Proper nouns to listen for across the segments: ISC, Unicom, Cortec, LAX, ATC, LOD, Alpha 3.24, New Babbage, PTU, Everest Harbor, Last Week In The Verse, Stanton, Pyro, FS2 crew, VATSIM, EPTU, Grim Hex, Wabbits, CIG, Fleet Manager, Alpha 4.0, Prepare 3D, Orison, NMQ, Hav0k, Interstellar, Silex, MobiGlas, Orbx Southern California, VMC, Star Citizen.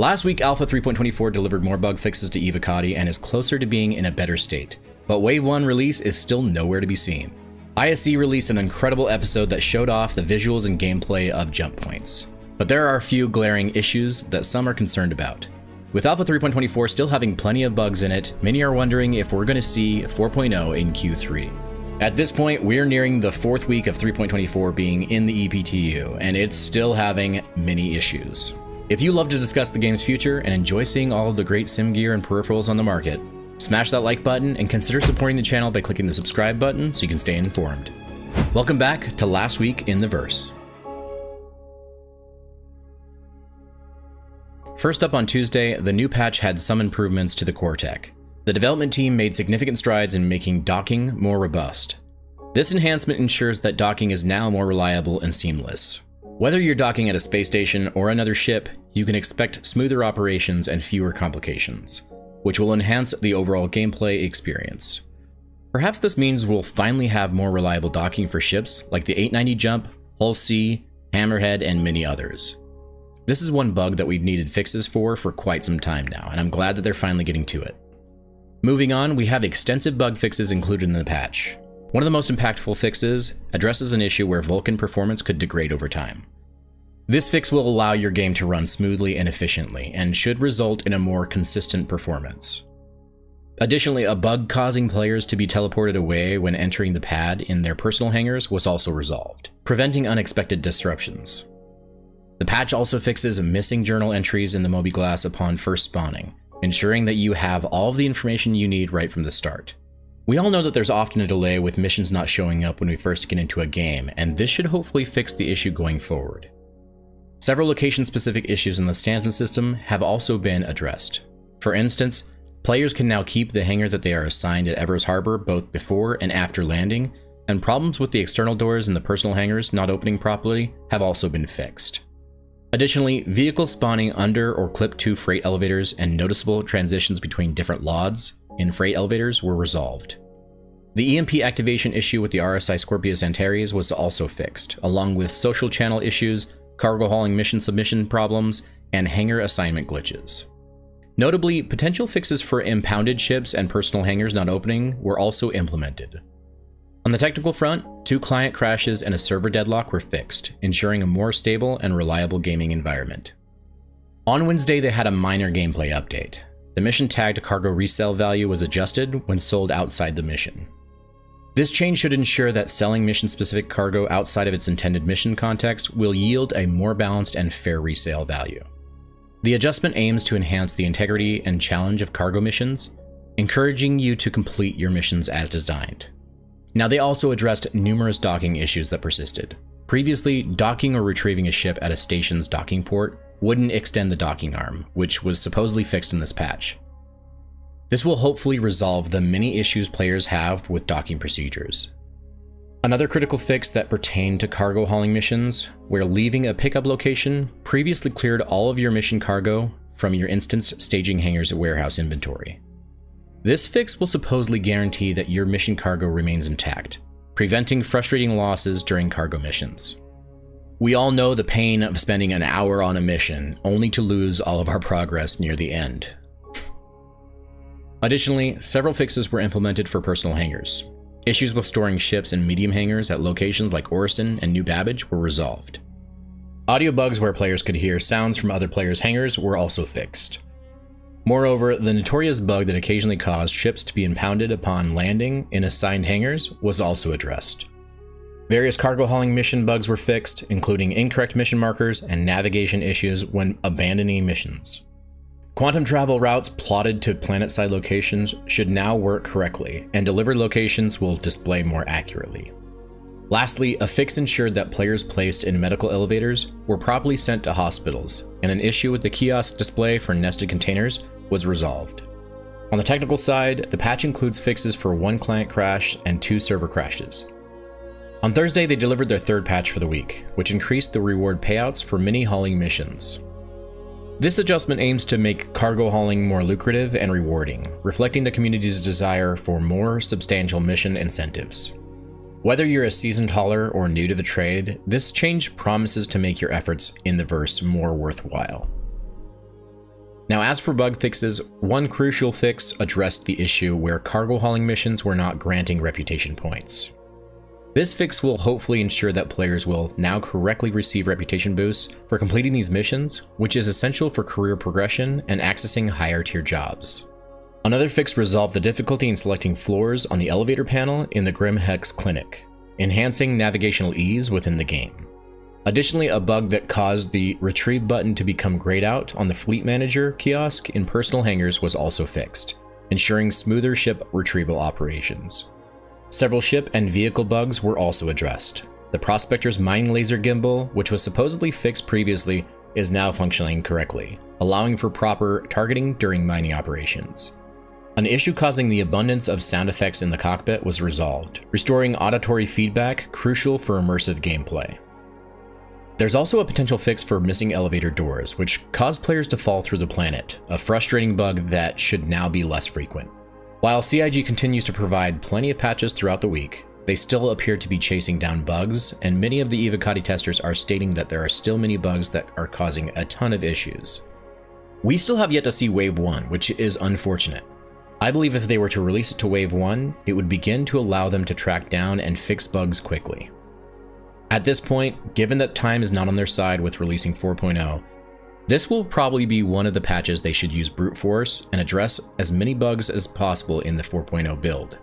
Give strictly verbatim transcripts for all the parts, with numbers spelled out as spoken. Last week, Alpha three point twenty-four delivered more bug fixes to Evocati and is closer to being in a better state, but Wave one release is still nowhere to be seen. I S C released an incredible episode that showed off the visuals and gameplay of jump points, but there are a few glaring issues that some are concerned about. With Alpha three point twenty-four still having plenty of bugs in it, many are wondering if we're going to see four point oh in Q three. At this point, we're nearing the fourth week of three point twenty-four being in the E P T U, and it's still having many issues. If you love to discuss the game's future and enjoy seeing all of the great sim gear and peripherals on the market, smash that like button and consider supporting the channel by clicking the subscribe button so you can stay informed. Welcome back to Last Week in the Verse. First up on Tuesday, the new patch had some improvements to the Cortec. The development team made significant strides in making docking more robust. This enhancement ensures that docking is now more reliable and seamless. Whether you're docking at a space station or another ship, you can expect smoother operations and fewer complications, which will enhance the overall gameplay experience. Perhaps this means we'll finally have more reliable docking for ships like the eight ninety Jump, Hull C, Hammerhead, and many others. This is one bug that we've needed fixes for for quite some time now, and I'm glad that they're finally getting to it. Moving on, we have extensive bug fixes included in the patch. One of the most impactful fixes addresses an issue where Vulkan performance could degrade over time. This fix will allow your game to run smoothly and efficiently, and should result in a more consistent performance. Additionally, a bug causing players to be teleported away when entering the pad in their personal hangars was also resolved, preventing unexpected disruptions. The patch also fixes missing journal entries in the MobiGlas upon first spawning, ensuring that you have all of the information you need right from the start. We all know that there's often a delay with missions not showing up when we first get into a game, and this should hopefully fix the issue going forward. Several location-specific issues in the Stanton system have also been addressed. For instance, players can now keep the hangar that they are assigned at Everest Harbor both before and after landing, and problems with the external doors in the personal hangars not opening properly have also been fixed. Additionally, vehicles spawning under or clipped to freight elevators and noticeable transitions between different L O Ds in freight elevators were resolved. The E M P activation issue with the R S I Scorpius Antares was also fixed, along with social channel issues, cargo hauling mission submission problems, and hangar assignment glitches. Notably, potential fixes for impounded ships and personal hangars not opening were also implemented. On the technical front, two client crashes and a server deadlock were fixed, ensuring a more stable and reliable gaming environment. On Wednesday, they had a minor gameplay update. The mission tag to cargo resale value was adjusted when sold outside the mission. This change should ensure that selling mission-specific cargo outside of its intended mission context will yield a more balanced and fair resale value. The adjustment aims to enhance the integrity and challenge of cargo missions, encouraging you to complete your missions as designed. Now, they also addressed numerous docking issues that persisted. Previously, docking or retrieving a ship at a station's docking port wouldn't extend the docking arm, which was supposedly fixed in this patch. This will hopefully resolve the many issues players have with docking procedures. Another critical fix that pertained to cargo hauling missions, where leaving a pickup location previously cleared all of your mission cargo from your instance staging hangars warehouse inventory. This fix will supposedly guarantee that your mission cargo remains intact, preventing frustrating losses during cargo missions. We all know the pain of spending an hour on a mission, only to lose all of our progress near the end. Additionally, several fixes were implemented for personal hangars. Issues with storing ships in medium hangars at locations like Orison and New Babbage were resolved. Audio bugs where players could hear sounds from other players' hangars were also fixed. Moreover, the notorious bug that occasionally caused ships to be impounded upon landing in assigned hangars was also addressed. Various cargo hauling mission bugs were fixed, including incorrect mission markers and navigation issues when abandoning missions. Quantum travel routes plotted to planet-side locations should now work correctly, and delivered locations will display more accurately. Lastly, a fix ensured that players placed in medical elevators were properly sent to hospitals, and an issue with the kiosk display for nested containers was resolved. On the technical side, the patch includes fixes for one client crash and two server crashes. On Thursday, they delivered their third patch for the week, which increased the reward payouts for many hauling missions. This adjustment aims to make cargo hauling more lucrative and rewarding, reflecting the community's desire for more substantial mission incentives. Whether you're a seasoned hauler or new to the trade, this change promises to make your efforts in the verse more worthwhile. Now, as for bug fixes, one crucial fix addressed the issue where cargo hauling missions were not granting reputation points. This fix will hopefully ensure that players will now correctly receive reputation boosts for completing these missions, which is essential for career progression and accessing higher tier jobs. Another fix resolved the difficulty in selecting floors on the elevator panel in the Grim Hex Clinic, enhancing navigational ease within the game. Additionally, a bug that caused the retrieve button to become grayed out on the Fleet Manager kiosk in personal hangars was also fixed, ensuring smoother ship retrieval operations. Several ship and vehicle bugs were also addressed. The Prospector's mining laser gimbal, which was supposedly fixed previously, is now functioning correctly, allowing for proper targeting during mining operations. An issue causing the abundance of sound effects in the cockpit was resolved, restoring auditory feedback crucial for immersive gameplay. There's also a potential fix for missing elevator doors, which caused players to fall through the planet, a frustrating bug that should now be less frequent. While C I G continues to provide plenty of patches throughout the week, they still appear to be chasing down bugs, and many of the Evocati testers are stating that there are still many bugs that are causing a ton of issues. We still have yet to see Wave one, which is unfortunate. I believe if they were to release it to Wave one, it would begin to allow them to track down and fix bugs quickly. At this point, given that time is not on their side with releasing four point oh, this will probably be one of the patches they should use brute force and address as many bugs as possible in the four point oh build.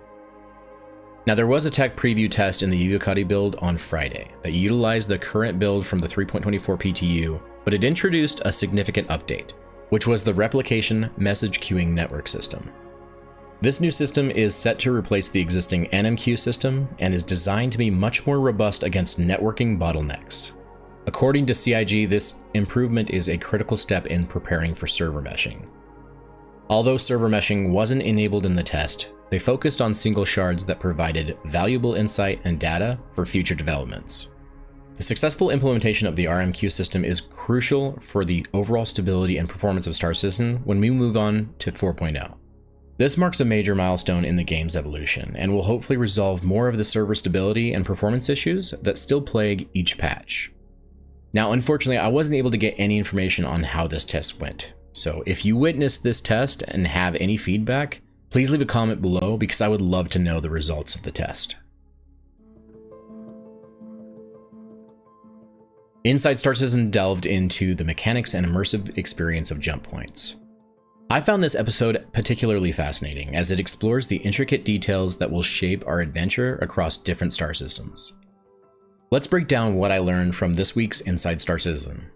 Now, there was a tech preview test in the Evocati build on Friday that utilized the current build from the three point twenty-four P T U, but it introduced a significant update, which was the replication message queuing network system. This new system is set to replace the existing N M Q system and is designed to be much more robust against networking bottlenecks. According to C I G, this improvement is a critical step in preparing for server meshing. Although server meshing wasn't enabled in the test, they focused on single shards that provided valuable insight and data for future developments. The successful implementation of the R M Q system is crucial for the overall stability and performance of Star Citizen when we move on to four point oh. This marks a major milestone in the game's evolution and will hopefully resolve more of the server stability and performance issues that still plague each patch. Now, unfortunately, I wasn't able to get any information on how this test went. So if you witnessed this test and have any feedback, please leave a comment below because I would love to know the results of the test. Inside Star Citizen delved into the mechanics and immersive experience of jump points. I found this episode particularly fascinating as it explores the intricate details that will shape our adventure across different star systems. Let's break down what I learned from this week's Inside Star Citizen.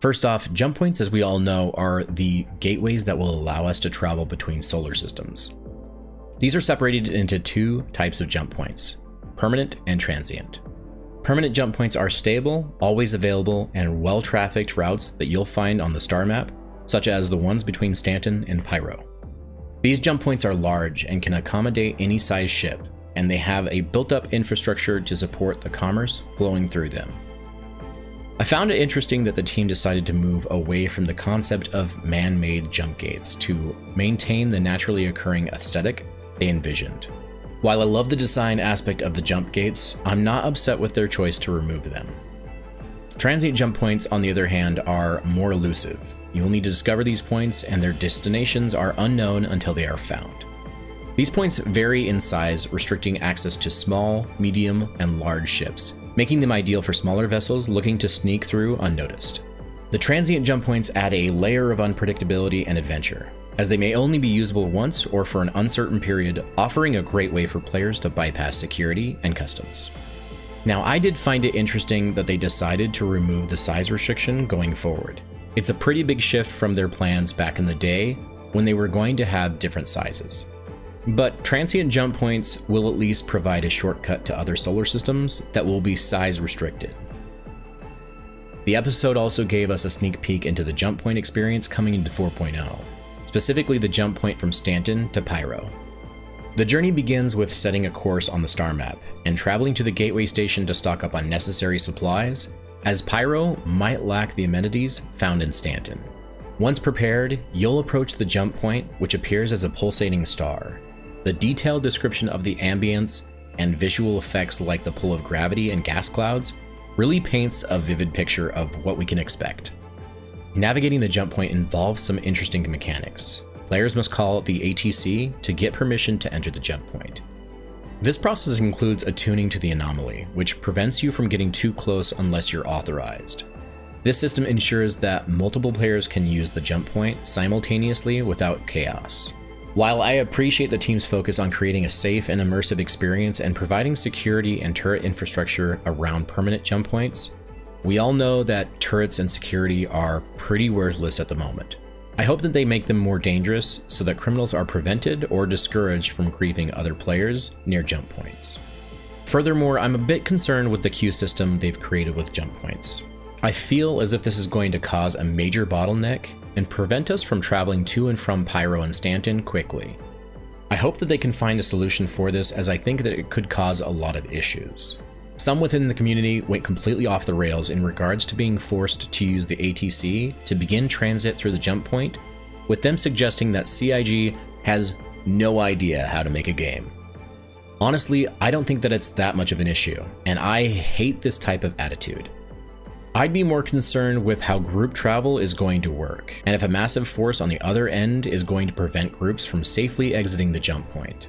First off, jump points, as we all know, are the gateways that will allow us to travel between solar systems. These are separated into two types of jump points, permanent and transient. Permanent jump points are stable, always available, and well-trafficked routes that you'll find on the star map, such as the ones between Stanton and Pyro. These jump points are large and can accommodate any size ship, and they have a built-up infrastructure to support the commerce flowing through them. I found it interesting that the team decided to move away from the concept of man-made jump gates to maintain the naturally occurring aesthetic they envisioned. While I love the design aspect of the jump gates, I'm not upset with their choice to remove them. Transient jump points, on the other hand, are more elusive. You'll need to discover these points, and their destinations are unknown until they are found. These points vary in size, restricting access to small, medium, and large ships, making them ideal for smaller vessels looking to sneak through unnoticed. The transient jump points add a layer of unpredictability and adventure, as they may only be usable once or for an uncertain period, offering a great way for players to bypass security and customs. Now, I did find it interesting that they decided to remove the size restriction going forward. It's a pretty big shift from their plans back in the day when they were going to have different sizes. But transient jump points will at least provide a shortcut to other solar systems that will be size restricted. The episode also gave us a sneak peek into the jump point experience coming into four point oh, specifically the jump point from Stanton to Pyro. The journey begins with setting a course on the star map and traveling to the gateway station to stock up on necessary supplies, as Pyro might lack the amenities found in Stanton. Once prepared, you'll approach the jump point, which appears as a pulsating star. The detailed description of the ambience and visual effects like the pull of gravity and gas clouds really paints a vivid picture of what we can expect. Navigating the jump point involves some interesting mechanics. Players must call the A T C to get permission to enter the jump point. This process includes attuning to the anomaly, which prevents you from getting too close unless you're authorized. This system ensures that multiple players can use the jump point simultaneously without chaos. While I appreciate the team's focus on creating a safe and immersive experience and providing security and turret infrastructure around permanent jump points, we all know that turrets and security are pretty worthless at the moment. I hope that they make them more dangerous so that criminals are prevented or discouraged from grieving other players near jump points. Furthermore, I'm a bit concerned with the queue system they've created with jump points. I feel as if this is going to cause a major bottleneck and prevent us from traveling to and from Pyro and Stanton quickly. I hope that they can find a solution for this, as I think that it could cause a lot of issues. Some within the community went completely off the rails in regards to being forced to use the A T C to begin transit through the jump point, with them suggesting that C I G has no idea how to make a game. Honestly, I don't think that it's that much of an issue, and I hate this type of attitude. I'd be more concerned with how group travel is going to work, and if a massive force on the other end is going to prevent groups from safely exiting the jump point.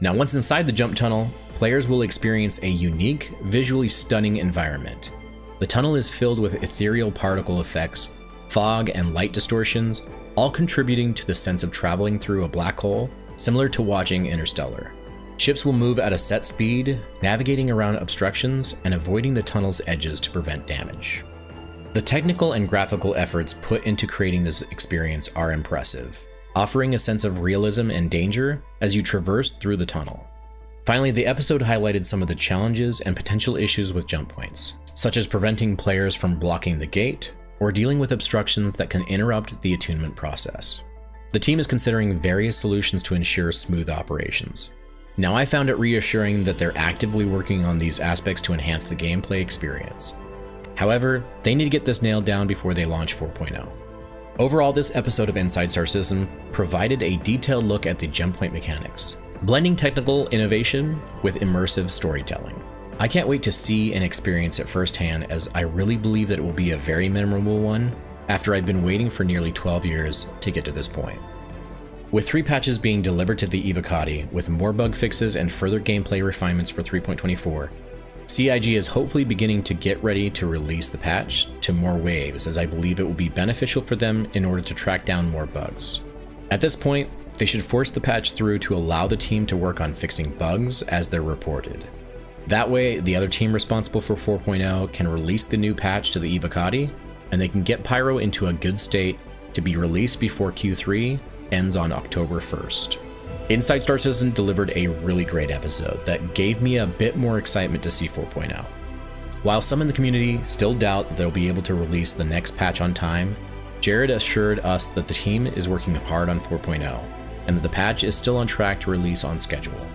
Now, once inside the jump tunnel, players will experience a unique, visually stunning environment. The tunnel is filled with ethereal particle effects, fog, and light distortions, all contributing to the sense of traveling through a black hole, similar to watching Interstellar. Ships will move at a set speed, navigating around obstructions and avoiding the tunnel's edges to prevent damage. The technical and graphical efforts put into creating this experience are impressive, offering a sense of realism and danger as you traverse through the tunnel. Finally, the episode highlighted some of the challenges and potential issues with jump points, such as preventing players from blocking the gate or dealing with obstructions that can interrupt the attunement process. The team is considering various solutions to ensure smooth operations. Now, I found it reassuring that they're actively working on these aspects to enhance the gameplay experience. However, they need to get this nailed down before they launch four point oh. Overall, this episode of Inside Star Citizen provided a detailed look at the jump point mechanics, blending technical innovation with immersive storytelling. I can't wait to see and experience it firsthand, as I really believe that it will be a very memorable one after I've been waiting for nearly twelve years to get to this point. With three patches being delivered to the Evocati, with more bug fixes and further gameplay refinements for three point twenty-four, C I G is hopefully beginning to get ready to release the patch to more waves, as I believe it will be beneficial for them in order to track down more bugs. At this point, they should force the patch through to allow the team to work on fixing bugs as they're reported. That way, the other team responsible for four point oh can release the new patch to the Evocati, and they can get Pyro into a good state to be released before Q three ends on October first. Inside Star Citizen delivered a really great episode that gave me a bit more excitement to see four point oh. While some in the community still doubt that they'll be able to release the next patch on time, Jared assured us that the team is working hard on four point oh. and that the patch is still on track to release on schedule.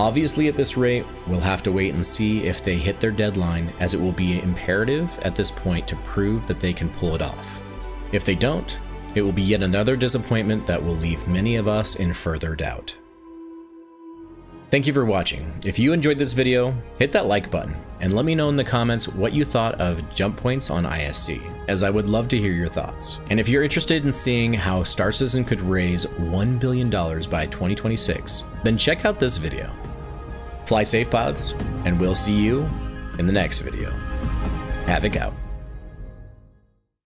Obviously, at this rate, we'll have to wait and see if they hit their deadline, as it will be imperative at this point to prove that they can pull it off. If they don't, it will be yet another disappointment that will leave many of us in further doubt. Thank you for watching. If you enjoyed this video, hit that like button and let me know in the comments what you thought of jump points on I S C, as I would love to hear your thoughts. And if you're interested in seeing how Star Citizen could raise one billion dollars by twenty twenty-six, then check out this video. Fly safe, pods, and we'll see you in the next video. Havoc out.